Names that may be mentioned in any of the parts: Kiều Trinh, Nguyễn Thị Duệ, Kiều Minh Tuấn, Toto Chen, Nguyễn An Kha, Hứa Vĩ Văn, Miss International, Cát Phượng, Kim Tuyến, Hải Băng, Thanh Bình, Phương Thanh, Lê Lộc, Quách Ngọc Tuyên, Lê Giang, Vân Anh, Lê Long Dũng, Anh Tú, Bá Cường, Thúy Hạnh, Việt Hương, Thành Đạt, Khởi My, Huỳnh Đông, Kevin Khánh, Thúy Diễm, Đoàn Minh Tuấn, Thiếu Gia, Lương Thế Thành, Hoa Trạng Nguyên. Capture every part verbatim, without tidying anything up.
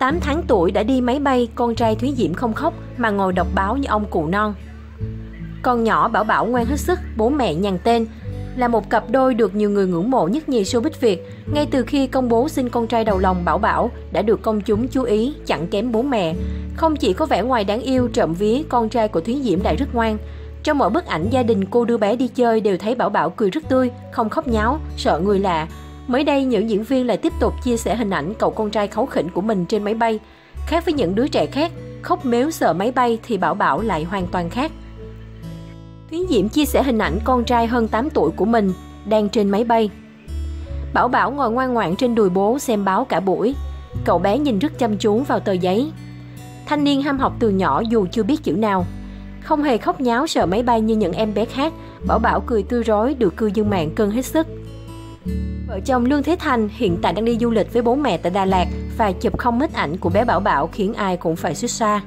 tám tháng tuổi đã đi máy bay, con trai Thúy Diễm không khóc mà ngồi đọc báo như ông cụ non. Con nhỏ Bảo Bảo ngoan hết sức, bố mẹ nhàn tên, là một cặp đôi được nhiều người ngưỡng mộ nhất nhì showbiz Việt. Ngay từ khi công bố sinh con trai đầu lòng, Bảo Bảo đã được công chúng chú ý, chẳng kém bố mẹ. Không chỉ có vẻ ngoài đáng yêu trộm vía, con trai của Thúy Diễm lại rất ngoan. Trong mỗi bức ảnh gia đình cô đưa bé đi chơi đều thấy Bảo Bảo cười rất tươi, không khóc nháo, sợ người lạ. Mới đây, nữ diễn viên lại tiếp tục chia sẻ hình ảnh cậu con trai kháu khỉnh của mình trên máy bay. Khác với những đứa trẻ khác, khóc mếu sợ máy bay thì Bảo Bảo lại hoàn toàn khác. Thúy Diễm chia sẻ hình ảnh con trai hơn tám tuổi của mình đang trên máy bay. Bảo Bảo ngồi ngoan ngoãn trên đùi bố xem báo cả buổi. Cậu bé nhìn rất chăm chú vào tờ giấy. Thanh niên ham học từ nhỏ dù chưa biết chữ nào. Không hề khóc nháo sợ máy bay như những em bé khác, Bảo Bảo cười tươi rói được cư dân mạng cưng hết sức. Vợ chồng Lương Thế Thành hiện tại đang đi du lịch với bố mẹ tại Đà Lạt và chụp không ít ảnh của bé Bảo Bảo khiến ai cũng phải suýt xoa.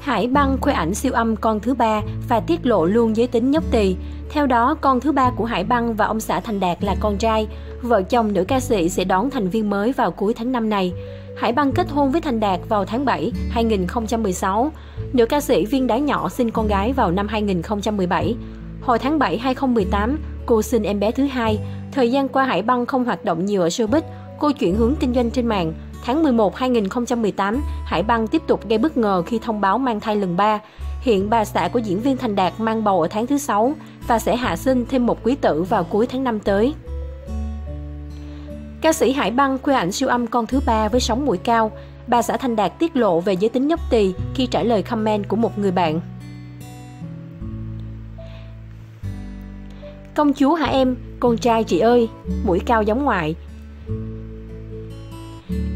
Hải Băng khoe ảnh siêu âm con thứ ba và tiết lộ luôn giới tính nhóc tỳ. Theo đó, con thứ ba của Hải Băng và ông xã Thành Đạt là con trai. Vợ chồng nữ ca sĩ sẽ đón thành viên mới vào cuối tháng năm này. Hải Băng kết hôn với Thành Đạt vào tháng bảy hai nghìn không trăm mười sáu. Nữ ca sĩ Viên Đá Nhỏ sinh con gái vào năm hai nghìn không trăm mười bảy. Hồi tháng bảy hai nghìn không trăm mười tám, cô sinh em bé thứ hai. Thời gian qua Hải Băng không hoạt động nhiều ở showbiz, cô chuyển hướng kinh doanh trên mạng. Tháng mười một hai nghìn không trăm mười tám, Hải Băng tiếp tục gây bất ngờ khi thông báo mang thai lần ba. Hiện bà xã của diễn viên Thành Đạt mang bầu ở tháng thứ sáu và sẽ hạ sinh thêm một quý tử vào cuối tháng năm tới. Ca sĩ Hải Băng khoe ảnh siêu âm con thứ ba với sóng mũi cao. Bà xã Thành Đạt tiết lộ về giới tính nhóc tỳ khi trả lời comment của một người bạn. Công chúa hả em, con trai chị ơi, mũi cao giống ngoại.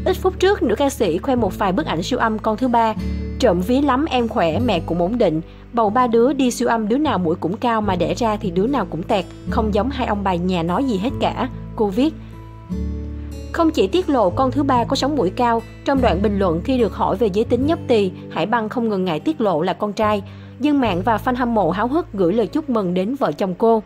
Ít phút trước, nữ ca sĩ khoe một vài bức ảnh siêu âm con thứ ba. Trộm ví lắm em khỏe, mẹ cũng ổn định. Bầu ba đứa đi siêu âm đứa nào mũi cũng cao mà đẻ ra thì đứa nào cũng tẹt. Không giống hai ông bà nhà nói gì hết cả, cô viết. Không chỉ tiết lộ con thứ ba có sóng mũi cao, trong đoạn bình luận khi được hỏi về giới tính nhóc tỳ, Hải Băng không ngần ngại tiết lộ là con trai. Dân mạng và fan hâm mộ háo hức gửi lời chúc mừng đến vợ chồng cô.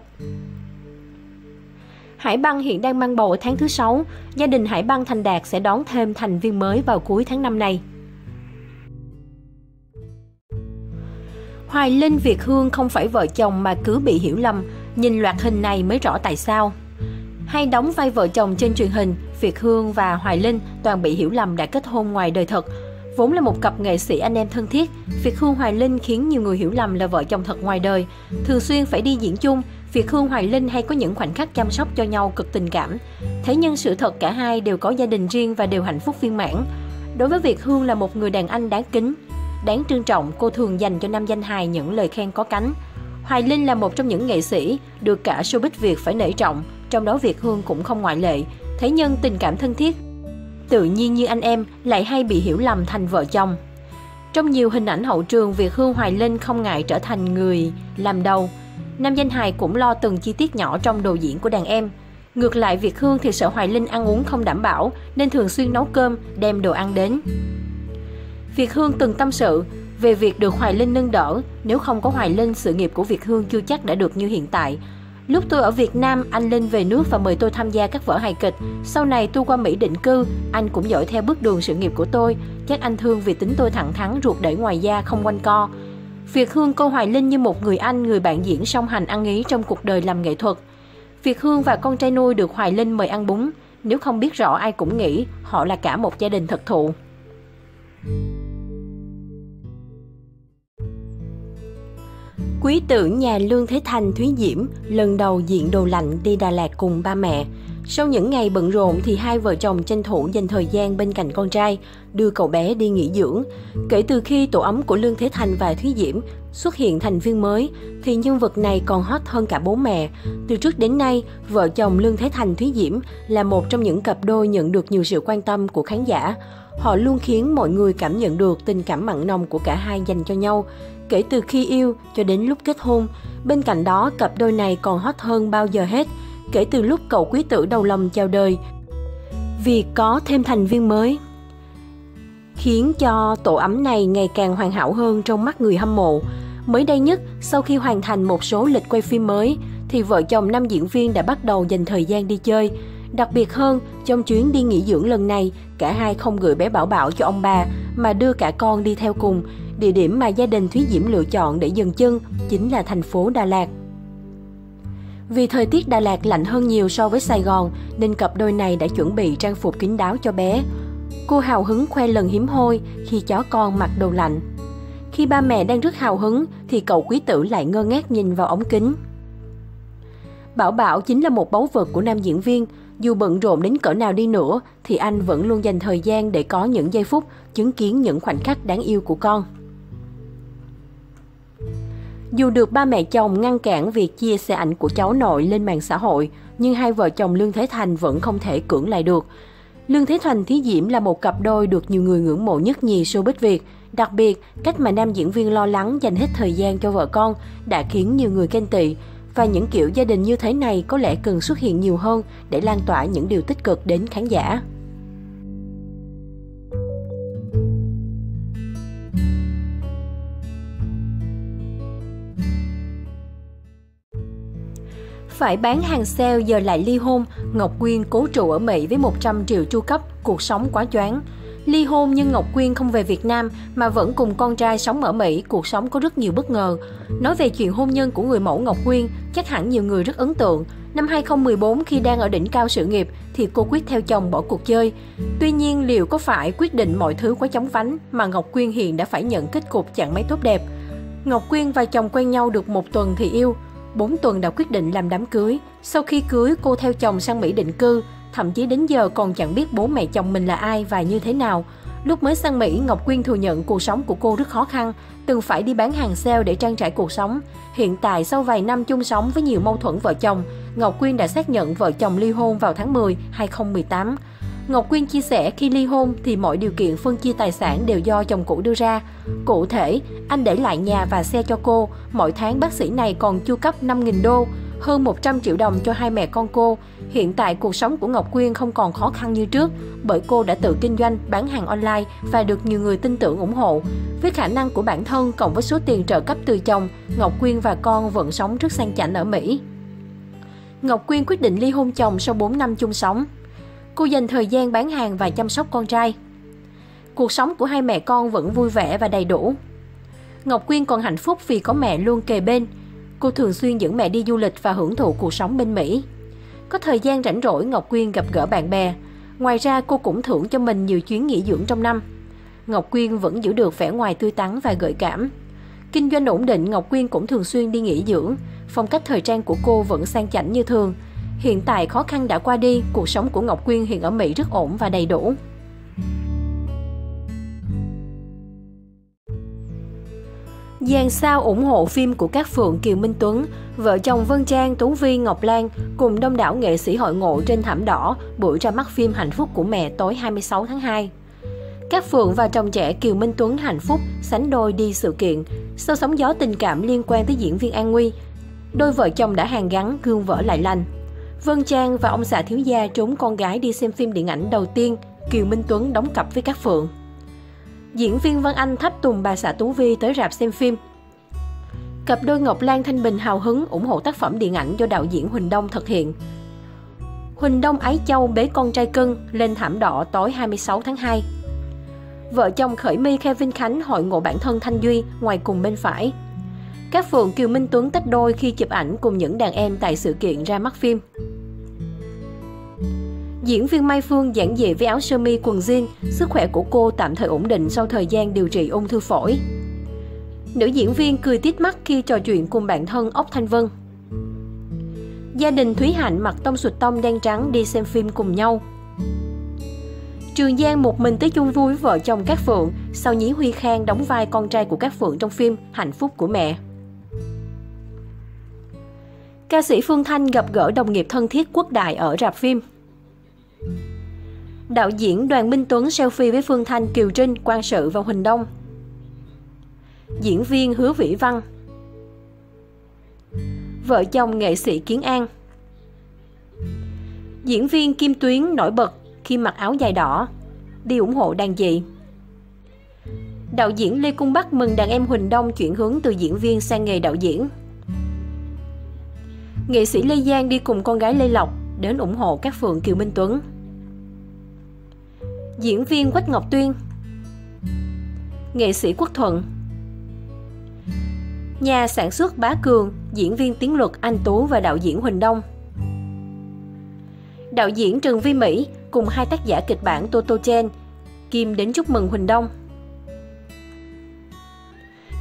Hải Băng hiện đang mang bầu ở tháng thứ sáu. Gia đình Hải Băng Thành Đạt sẽ đón thêm thành viên mới vào cuối tháng năm này. Hoài Linh, Việt Hương không phải vợ chồng mà cứ bị hiểu lầm. Nhìn loạt hình này mới rõ tại sao. Hay đóng vai vợ chồng trên truyền hình, Việt Hương và Hoài Linh toàn bị hiểu lầm đã kết hôn ngoài đời thật. Vốn là một cặp nghệ sĩ anh em thân thiết, Việt Hương Hoài Linh khiến nhiều người hiểu lầm là vợ chồng thật ngoài đời. Thường xuyên phải đi diễn chung, Việt Hương Hoài Linh hay có những khoảnh khắc chăm sóc cho nhau cực tình cảm. Thế nhưng sự thật cả hai đều có gia đình riêng và đều hạnh phúc viên mãn. Đối với Việt Hương là một người đàn anh đáng kính, đáng trân trọng, cô thường dành cho nam danh hài những lời khen có cánh. Hoài Linh là một trong những nghệ sĩ được cả showbiz Việt phải nể trọng, trong đó Việt Hương cũng không ngoại lệ. Thế nhưng tình cảm thân thiết, tự nhiên như anh em lại hay bị hiểu lầm thành vợ chồng. Trong nhiều hình ảnh hậu trường, Việt Hương Hoài Linh không ngại trở thành người làm đầu. Nam danh hài cũng lo từng chi tiết nhỏ trong đồ diễn của đàn em. Ngược lại, Việt Hương thì sợ Hoài Linh ăn uống không đảm bảo nên thường xuyên nấu cơm, đem đồ ăn đến. Việt Hương từng tâm sự về việc được Hoài Linh nâng đỡ. Nếu không có Hoài Linh, sự nghiệp của Việt Hương chưa chắc đã được như hiện tại. Lúc tôi ở Việt Nam, anh Linh về nước và mời tôi tham gia các vở hài kịch. Sau này tôi qua Mỹ định cư, anh cũng dõi theo bước đường sự nghiệp của tôi. Chắc anh thương vì tính tôi thẳng thắn, ruột đẩy ngoài da, không quanh co. Việt Hương coi Hoài Linh như một người anh, người bạn diễn song hành ăn ý trong cuộc đời làm nghệ thuật. Việt Hương và con trai nuôi được Hoài Linh mời ăn bún. Nếu không biết rõ, ai cũng nghĩ họ là cả một gia đình thật thụ. Quý tử nhà Lương Thế Thành, Thúy Diễm lần đầu diện đồ lạnh đi Đà Lạt cùng ba mẹ. Sau những ngày bận rộn thì hai vợ chồng tranh thủ dành thời gian bên cạnh con trai, đưa cậu bé đi nghỉ dưỡng. Kể từ khi tổ ấm của Lương Thế Thành và Thúy Diễm xuất hiện thành viên mới thì nhân vật này còn hot hơn cả bố mẹ. Từ trước đến nay, vợ chồng Lương Thế Thành, Thúy Diễm là một trong những cặp đôi nhận được nhiều sự quan tâm của khán giả. Họ luôn khiến mọi người cảm nhận được tình cảm mặn nồng của cả hai dành cho nhau, kể từ khi yêu cho đến lúc kết hôn. Bên cạnh đó, cặp đôi này còn hot hơn bao giờ hết, kể từ lúc cậu quý tử đầu lòng chào đời. Vì có thêm thành viên mới khiến cho tổ ấm này ngày càng hoàn hảo hơn trong mắt người hâm mộ. Mới đây nhất, sau khi hoàn thành một số lịch quay phim mới, thì vợ chồng nam diễn viên đã bắt đầu dành thời gian đi chơi. Đặc biệt hơn, trong chuyến đi nghỉ dưỡng lần này, cả hai không gửi bé Bảo Bảo cho ông bà mà đưa cả con đi theo cùng. Địa điểm mà gia đình Thúy Diễm lựa chọn để dừng chân chính là thành phố Đà Lạt. Vì thời tiết Đà Lạt lạnh hơn nhiều so với Sài Gòn nên cặp đôi này đã chuẩn bị trang phục kín đáo cho bé. Cô hào hứng khoe lần hiếm hoi khi chó con mặc đồ lạnh. Khi ba mẹ đang rất hào hứng thì cậu quý tử lại ngơ ngác nhìn vào ống kính. Bảo Bảo chính là một báu vật của nam diễn viên. Dù bận rộn đến cỡ nào đi nữa thì anh vẫn luôn dành thời gian để có những giây phút chứng kiến những khoảnh khắc đáng yêu của con. Dù được ba mẹ chồng ngăn cản việc chia sẻ ảnh của cháu nội lên mạng xã hội, nhưng hai vợ chồng Lương Thế Thành vẫn không thể cưỡng lại được. Lương Thế Thành Thúy Diễm là một cặp đôi được nhiều người ngưỡng mộ nhất nhì showbiz Việt. Đặc biệt, cách mà nam diễn viên lo lắng dành hết thời gian cho vợ con đã khiến nhiều người ghen tị. Và những kiểu gia đình như thế này có lẽ cần xuất hiện nhiều hơn để lan tỏa những điều tích cực đến khán giả. Phải bán hàng sale giờ lại ly hôn, Ngọc Quyên cố trụ ở Mỹ với một trăm triệu chu cấp, cuộc sống quá choáng. Ly hôn nhưng Ngọc Quyên không về Việt Nam mà vẫn cùng con trai sống ở Mỹ, cuộc sống có rất nhiều bất ngờ. Nói về chuyện hôn nhân của người mẫu Ngọc Quyên, chắc hẳn nhiều người rất ấn tượng. Năm hai không một bốn khi đang ở đỉnh cao sự nghiệp thì cô quyết theo chồng bỏ cuộc chơi. Tuy nhiên liệu có phải quyết định mọi thứ quá chóng vánh mà Ngọc Quyên hiện đã phải nhận kết cục chẳng mấy tốt đẹp. Ngọc Quyên và chồng quen nhau được một tuần thì yêu. bốn tuần đã quyết định làm đám cưới. Sau khi cưới, cô theo chồng sang Mỹ định cư. Thậm chí đến giờ còn chẳng biết bố mẹ chồng mình là ai và như thế nào. Lúc mới sang Mỹ, Ngọc Quyên thừa nhận cuộc sống của cô rất khó khăn, từng phải đi bán hàng sale để trang trải cuộc sống. Hiện tại, sau vài năm chung sống với nhiều mâu thuẫn vợ chồng, Ngọc Quyên đã xác nhận vợ chồng ly hôn vào tháng mười, hai không một tám. Ngọc Quyên chia sẻ khi ly hôn thì mọi điều kiện phân chia tài sản đều do chồng cũ đưa ra. Cụ thể, anh để lại nhà và xe cho cô, mỗi tháng bác sĩ này còn chu cấp năm nghìn đô, hơn một trăm triệu đồng cho hai mẹ con cô. Hiện tại cuộc sống của Ngọc Quyên không còn khó khăn như trước bởi cô đã tự kinh doanh, bán hàng online và được nhiều người tin tưởng ủng hộ. Với khả năng của bản thân cộng với số tiền trợ cấp từ chồng, Ngọc Quyên và con vẫn sống rất sang chảnh ở Mỹ. Ngọc Quyên quyết định ly hôn chồng sau bốn năm chung sống. Cô dành thời gian bán hàng và chăm sóc con trai. Cuộc sống của hai mẹ con vẫn vui vẻ và đầy đủ. Ngọc Quyên còn hạnh phúc vì có mẹ luôn kề bên. Cô thường xuyên dẫn mẹ đi du lịch và hưởng thụ cuộc sống bên Mỹ. Có thời gian rảnh rỗi, Ngọc Quyên gặp gỡ bạn bè. Ngoài ra, cô cũng thưởng cho mình nhiều chuyến nghỉ dưỡng trong năm. Ngọc Quyên vẫn giữ được vẻ ngoài tươi tắn và gợi cảm. Kinh doanh ổn định, Ngọc Quyên cũng thường xuyên đi nghỉ dưỡng. Phong cách thời trang của cô vẫn sang chảnh như thường. Hiện tại, khó khăn đã qua đi, cuộc sống của Ngọc Quyên hiện ở Mỹ rất ổn và đầy đủ. Dàn sao ủng hộ phim của Cát Phượng, Kiều Minh Tuấn, vợ chồng Vân Trang, Tú Vi, Ngọc Lan cùng đông đảo nghệ sĩ hội ngộ trên thảm đỏ buổi ra mắt phim Hạnh phúc của mẹ tối hai mươi sáu tháng hai. Cát Phượng và chồng trẻ Kiều Minh Tuấn hạnh phúc sánh đôi đi sự kiện sau sóng gió tình cảm liên quan tới diễn viên An Nguy. Đôi vợ chồng đã hàn gắn, gương vỡ lại lành. Vân Trang và ông xã Thiếu Gia trốn con gái đi xem phim điện ảnh đầu tiên, Kiều Minh Tuấn đóng cặp với Cát Phượng. Diễn viên Vân Anh thắp tùng bà xã Tú Vi tới rạp xem phim. Cặp đôi Ngọc Lan Thanh Bình hào hứng ủng hộ tác phẩm điện ảnh do đạo diễn Huỳnh Đông thực hiện. Huỳnh Đông ái châu bế con trai cưng lên thảm đỏ tối hai mươi sáu tháng hai. Vợ chồng Khởi My, Kevin Khánh hội ngộ bản thân Thanh Duy ngoài cùng bên phải. Cát Phượng, Kiều Minh Tuấn tách đôi khi chụp ảnh cùng những đàn em tại sự kiện ra mắt phim. Diễn viên Mai Phương giản dị với áo sơ mi quần jean, sức khỏe của cô tạm thời ổn định sau thời gian điều trị ung thư phổi. Nữ diễn viên cười tít mắt khi trò chuyện cùng bạn thân ốc Thanh Vân. Gia đình Thúy Hạnh mặc tông sụt tông đen trắng đi xem phim cùng nhau. Trường Giang một mình tới chung vui với vợ chồng Cát Phượng sau nhí Huy Khang đóng vai con trai của Cát Phượng trong phim Hạnh phúc của mẹ. Ca sĩ Phương Thanh gặp gỡ đồng nghiệp thân thiết Quốc Đại ở rạp phim. Đạo diễn Đoàn Minh Tuấn selfie với Phương Thanh, Kiều Trinh, Quang Sự và Huỳnh Đông. Diễn viên Hứa Vĩ Văn. Vợ chồng nghệ sĩ Kiến An. Diễn viên Kim Tuyến nổi bật khi mặc áo dài đỏ đi ủng hộ đàn dị. Đạo diễn Lê Cung Bắc mừng đàn em Huỳnh Đông chuyển hướng từ diễn viên sang nghề đạo diễn. Nghệ sĩ Lê Giang đi cùng con gái Lê Lộc đến ủng hộ Cát Phượng, Kiều Minh Tuấn. Diễn viên Quách Ngọc Tuyên, nghệ sĩ Quốc Thuận, nhà sản xuất Bá Cường, diễn viên tiếng luật Anh Tú và đạo diễn Huỳnh Đông. Đạo diễn Trần Vi Mỹ cùng hai tác giả kịch bản Toto Chen Kim đến chúc mừng Huỳnh Đông.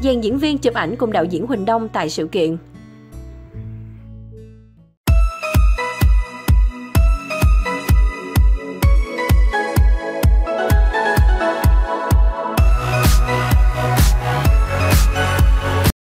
Dàn diễn viên chụp ảnh cùng đạo diễn Huỳnh Đông tại sự kiện